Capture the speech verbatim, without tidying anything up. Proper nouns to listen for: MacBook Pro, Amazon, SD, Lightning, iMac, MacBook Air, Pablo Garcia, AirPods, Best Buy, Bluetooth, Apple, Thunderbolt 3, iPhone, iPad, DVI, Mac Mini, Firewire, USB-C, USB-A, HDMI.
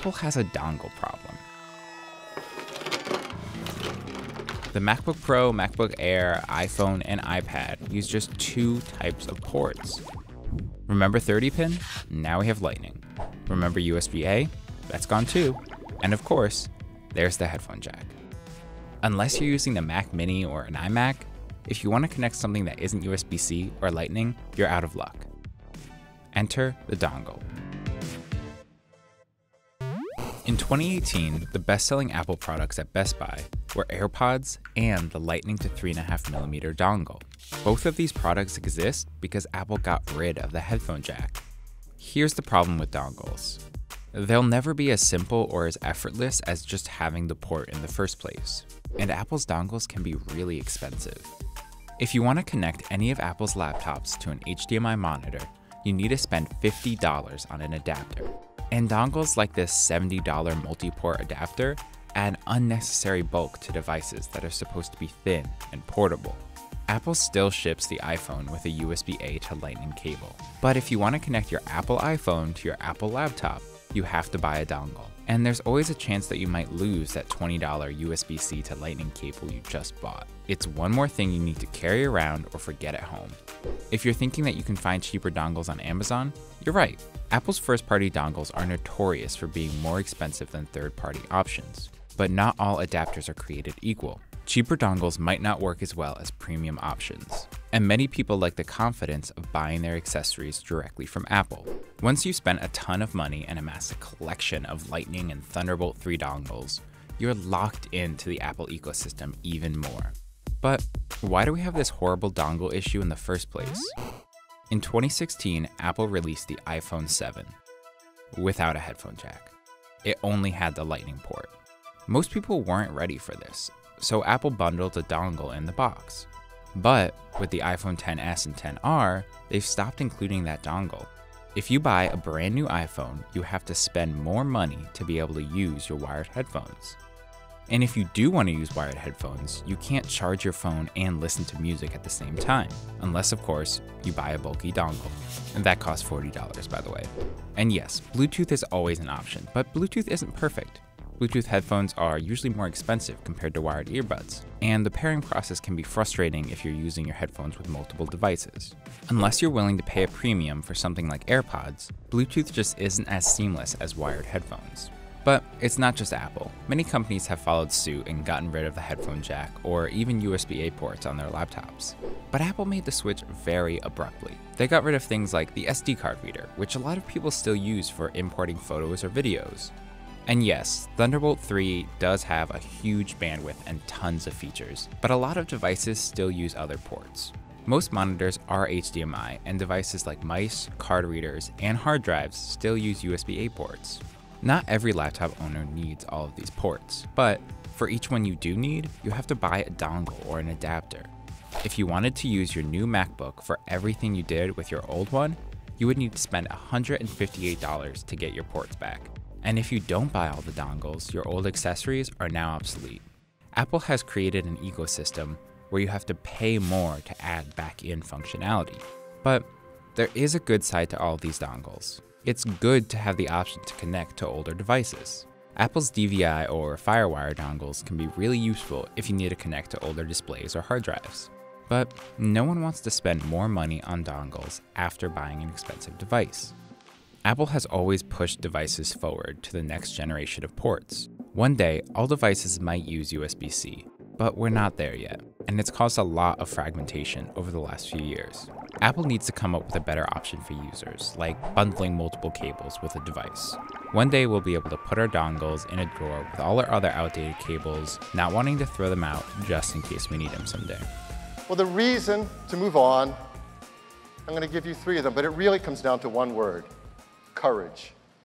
Apple has a dongle problem. The MacBook Pro, MacBook Air, iPhone, and iPad use just two types of ports. Remember thirty pin? Now we have Lightning. Remember U S B A? That's gone too. And of course, there's the headphone jack. Unless you're using the Mac Mini or an iMac, if you want to connect something that isn't U S B C or Lightning, you're out of luck. Enter the dongle. In twenty eighteen, the best-selling Apple products at Best Buy were AirPods and the Lightning to three point five millimeter dongle. Both of these products exist because Apple got rid of the headphone jack. Here's the problem with dongles. They'll never be as simple or as effortless as just having the port in the first place, and Apple's dongles can be really expensive. If you want to connect any of Apple's laptops to an H D M I monitor, you need to spend fifty dollars on an adapter. And dongles like this seventy dollar multi-port adapter add unnecessary bulk to devices that are supposed to be thin and portable. Apple still ships the iPhone with a U S B A to Lightning cable. But if you want to connect your Apple iPhone to your Apple laptop, you have to buy a dongle. And there's always a chance that you might lose that twenty dollar U S B C to Lightning cable you just bought. It's one more thing you need to carry around or forget at home. If you're thinking that you can find cheaper dongles on Amazon, you're right. Apple's first-party dongles are notorious for being more expensive than third-party options. But not all adapters are created equal. Cheaper dongles might not work as well as premium options. And many people like the confidence of buying their accessories directly from Apple. Once you've spent a ton of money and amassed a collection of Lightning and Thunderbolt three dongles, you're locked into the Apple ecosystem even more. But why do we have this horrible dongle issue in the first place? In twenty sixteen, Apple released the iPhone seven without a headphone jack. It only had the Lightning port. Most people weren't ready for this, so Apple bundled a dongle in the box. But with the iPhone ten S and ten R, they've stopped including that dongle. If you buy a brand new iPhone, you have to spend more money to be able to use your wired headphones. And if you do want to use wired headphones, you can't charge your phone and listen to music at the same time, unless of course you buy a bulky dongle. And that costs forty dollars, by the way. And yes, Bluetooth is always an option, but Bluetooth isn't perfect. Bluetooth headphones are usually more expensive compared to wired earbuds, and the pairing process can be frustrating if you're using your headphones with multiple devices. Unless you're willing to pay a premium for something like AirPods, Bluetooth just isn't as seamless as wired headphones. But it's not just Apple. Many companies have followed suit and gotten rid of the headphone jack or even U S B A ports on their laptops. But Apple made the switch very abruptly. They got rid of things like the S D card reader, which a lot of people still use for importing photos or videos. And yes, Thunderbolt three does have a huge bandwidth and tons of features, but a lot of devices still use other ports. Most monitors are H D M I, and devices like mice, card readers, and hard drives still use U S B A ports. Not every laptop owner needs all of these ports, but for each one you do need, you have to buy a dongle or an adapter. If you wanted to use your new MacBook for everything you did with your old one, you would need to spend one hundred fifty-eight dollars to get your ports back. And if you don't buy all the dongles, your old accessories are now obsolete. Apple has created an ecosystem where you have to pay more to add back-end functionality. But there is a good side to all these dongles. It's good to have the option to connect to older devices. Apple's D V I or Firewire dongles can be really useful if you need to connect to older displays or hard drives. But no one wants to spend more money on dongles after buying an expensive device. Apple has always pushed devices forward to the next generation of ports. One day, all devices might use U S B C, but we're not there yet, and it's caused a lot of fragmentation over the last few years. Apple needs to come up with a better option for users, like bundling multiple cables with a device. One day we'll be able to put our dongles in a drawer with all our other outdated cables, not wanting to throw them out just in case we need them someday. Well, the reason to move on, I'm going to give you three of them, but it really comes down to one word: courage.